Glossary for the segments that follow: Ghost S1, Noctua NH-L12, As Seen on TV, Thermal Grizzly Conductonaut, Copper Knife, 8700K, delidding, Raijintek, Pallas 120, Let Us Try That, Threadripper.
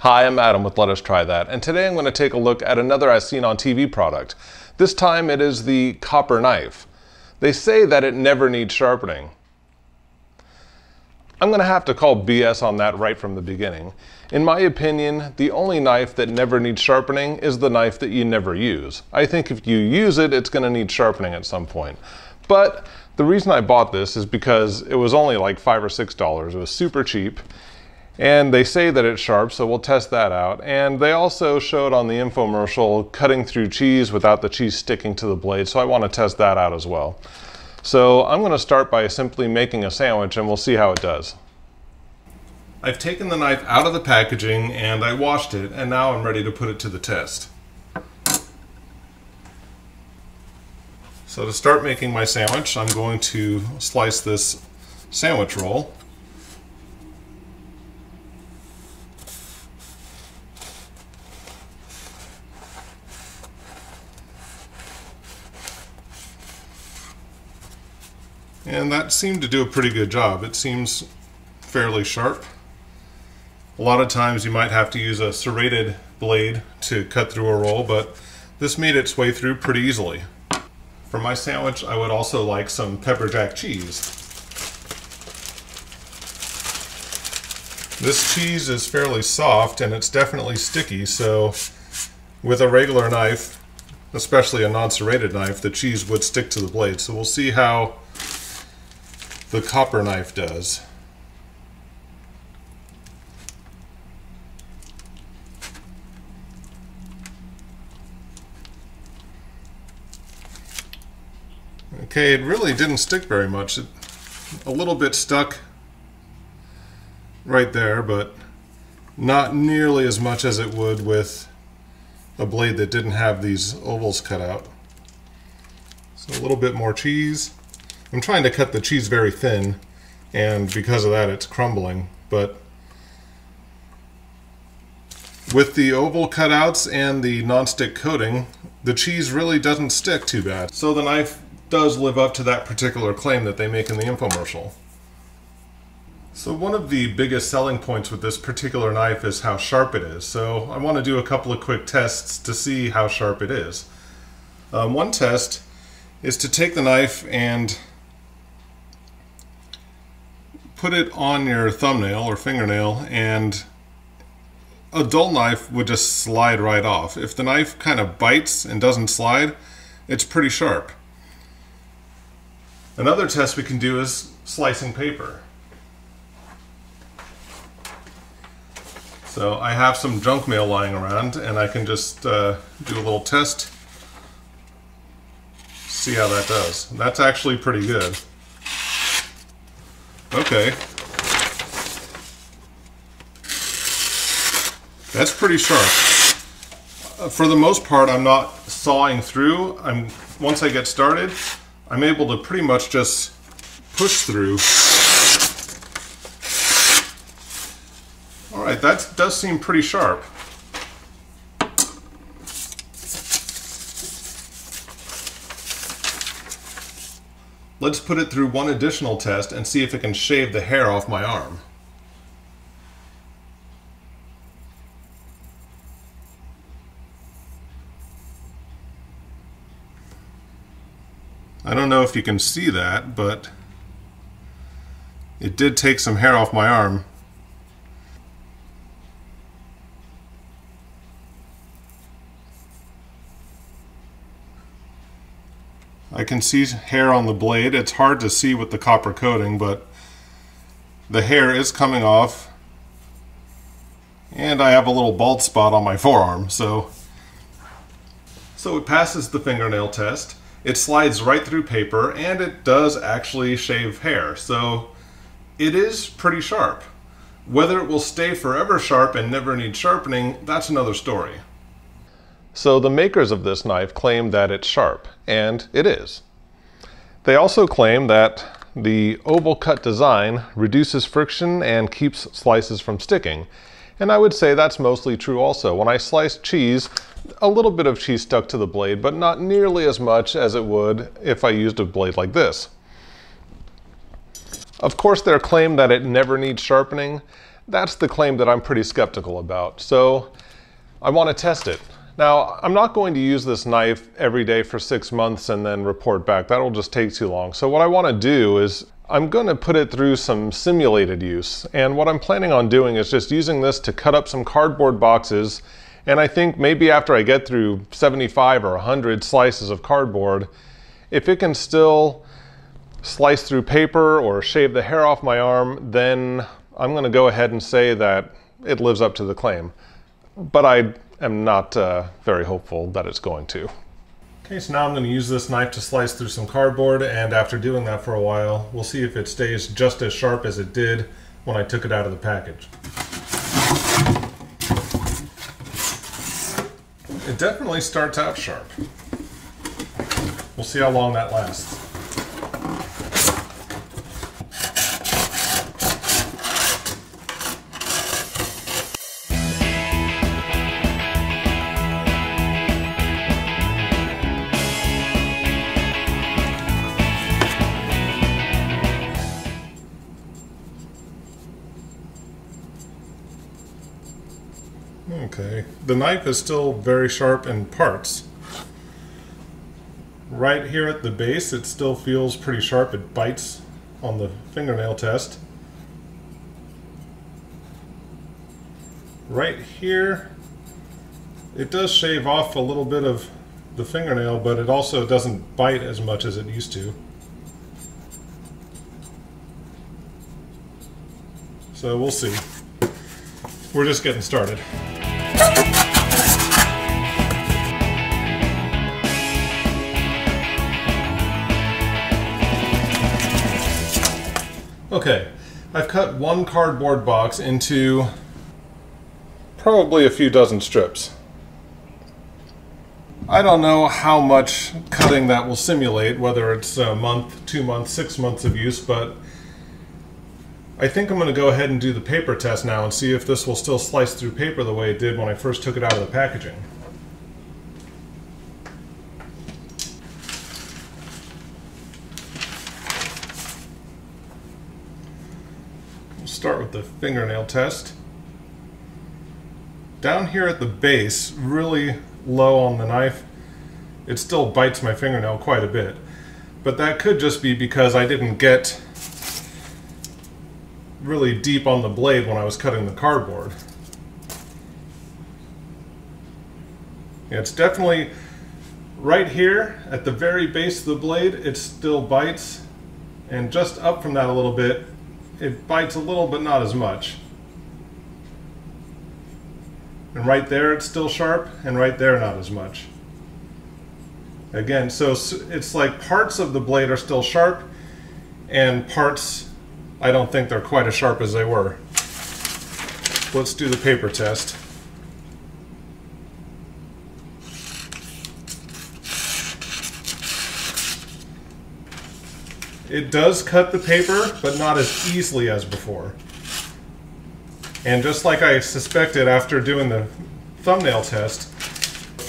Hi, I'm Adam with Let Us Try That, and today I'm going to take a look at another As Seen on TV product. This time it is the Copper Knife. They say that it never needs sharpening. I'm going to have to call BS on that right from the beginning. In my opinion, the only knife that never needs sharpening is the knife that you never use. I think if you use it, it's going to need sharpening at some point. But the reason I bought this is because it was only like $5 or $6. It was super cheap. And they say that it's sharp, so we'll test that out. And they also showed on the infomercial cutting through cheese without the cheese sticking to the blade, so I want to test that out as well. So I'm going to start by simply making a sandwich and we'll see how it does. I've taken the knife out of the packaging and I washed it, and now I'm ready to put it to the test. So to start making my sandwich, I'm going to slice this sandwich roll. And that seemed to do a pretty good job. It seems fairly sharp. A lot of times you might have to use a serrated blade to cut through a roll, but this made its way through pretty easily. For my sandwich, I would also like some pepper jack cheese. This cheese is fairly soft and it's definitely sticky, so with a regular knife, especially a non-serrated knife, the cheese would stick to the blade. So we'll see how the Copper Knife does. Okay, it really didn't stick very much. It, a little bit stuck right there, but not nearly as much as it would with a blade that didn't have these ovals cut out. So a little bit more cheese. I'm trying to cut the cheese very thin, and because of that it's crumbling, but with the oval cutouts and the non-stick coating, the cheese really doesn't stick too bad. So the knife does live up to that particular claim that they make in the infomercial. So one of the biggest selling points with this particular knife is how sharp it is, so I want to do a couple of quick tests to see how sharp it is. One test is to take the knife and put it on your thumbnail or fingernail, and a dull knife would just slide right off. If the knife kind of bites and doesn't slide, it's pretty sharp. Another test we can do is slicing paper. So I have some junk mail lying around and I can just do a little test, see how that does. That's actually pretty good. Okay. That's pretty sharp. For the most part, I'm not sawing through. Once I get started, I'm able to pretty much just push through. All right, that does seem pretty sharp. Let's put it through one additional test and see if it can shave the hair off my arm. I don't know if you can see that, but it did take some hair off my arm. I can see hair on the blade. It's hard to see with the copper coating, but the hair is coming off, and I have a little bald spot on my forearm. So it passes the fingernail test, it slides right through paper, and it does actually shave hair. So it is pretty sharp. Whether it will stay forever sharp and never need sharpening, that's another story. So the makers of this knife claim that it's sharp, and it is. They also claim that the oval cut design reduces friction and keeps slices from sticking. And I would say that's mostly true also. When I sliced cheese, a little bit of cheese stuck to the blade, but not nearly as much as it would if I used a blade like this. Of course, their claim that it never needs sharpening, That's the claim that I'm pretty skeptical about, so I want to test it. Now, I'm not going to use this knife every day for 6 months and then report back. That'll just take too long. So what I want to do is I'm going to put it through some simulated use. And what I'm planning on doing is just using this to cut up some cardboard boxes. And I think maybe after I get through 75 or 100 slices of cardboard, if it can still slice through paper or shave the hair off my arm, then I'm going to go ahead and say that it lives up to the claim. But I am not very hopeful that it's going to. Okay, so now I'm going to use this knife to slice through some cardboard, and after doing that for a while, we'll see if it stays just as sharp as it did when I took it out of the package. It definitely starts out sharp. We'll see how long that lasts. Okay, the knife is still very sharp in parts. Right here at the base, it still feels pretty sharp. It bites on the fingernail test. Right here, it does shave off a little bit of the fingernail, but it also doesn't bite as much as it used to. So we'll see. We're just getting started. Okay, I've cut one cardboard box into probably a few dozen strips. I don't know how much cutting that will simulate, whether it's a month, 2 months, 6 months of use, but I think I'm going to go ahead and do the paper test now and see if this will still slice through paper the way it did when I first took it out of the packaging. We'll start with the fingernail test. Down here at the base, really low on the knife, it still bites my fingernail quite a bit. But that could just be because I didn't get really deep on the blade when I was cutting the cardboard. It's definitely right here at the very base of the blade, it still bites, and just up from that a little bit, it bites a little but not as much. And right there it's still sharp, and right there not as much. Again, so it's like parts of the blade are still sharp and parts I don't think they're quite as sharp as they were. Let's do the paper test. It does cut the paper, but not as easily as before. And just like I suspected after doing the thumbnail test,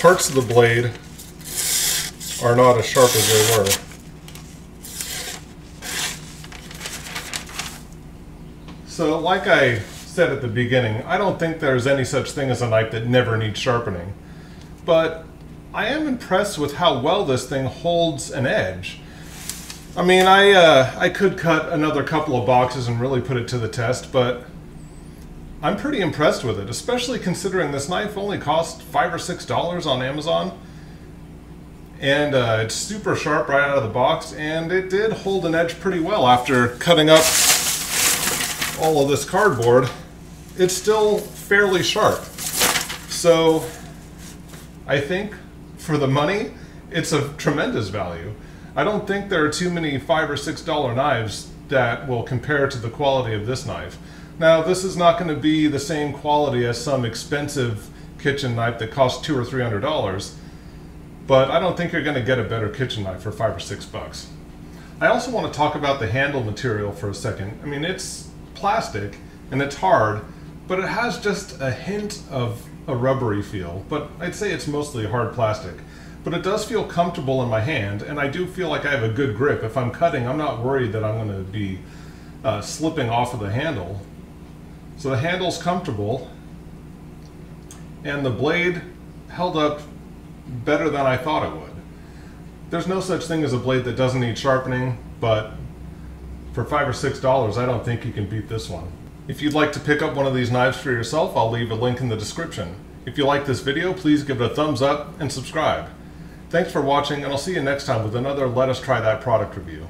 parts of the blade are not as sharp as they were. So like I said at the beginning, I don't think there's any such thing as a knife that never needs sharpening. But I am impressed with how well this thing holds an edge. I mean, I could cut another couple of boxes and really put it to the test, but I'm pretty impressed with it, especially considering this knife only cost $5 or $6 on Amazon. And it's super sharp right out of the box, and it did hold an edge pretty well after cutting up all of this cardboard. It's still fairly sharp. So I think for the money, it's of tremendous value. I don't think there are too many $5 or $6 knives that will compare to the quality of this knife. Now, this is not going to be the same quality as some expensive kitchen knife that costs $200 or $300, but I don't think you're going to get a better kitchen knife for $5 or $6. I also want to talk about the handle material for a second. I mean, it's plastic and it's hard, but it has just a hint of a rubbery feel, but I'd say it's mostly hard plastic. But it does feel comfortable in my hand, and I do feel like I have a good grip. If I'm cutting, I'm not worried that I'm going to be slipping off of the handle. So the handle's comfortable, and the blade held up better than I thought it would. There's no such thing as a blade that doesn't need sharpening, but for $5 or $6, I don't think you can beat this one. If you'd like to pick up one of these knives for yourself, I'll leave a link in the description. If you like this video, please give it a thumbs up and subscribe. Thanks for watching, and I'll see you next time with another Let Us Try That product review.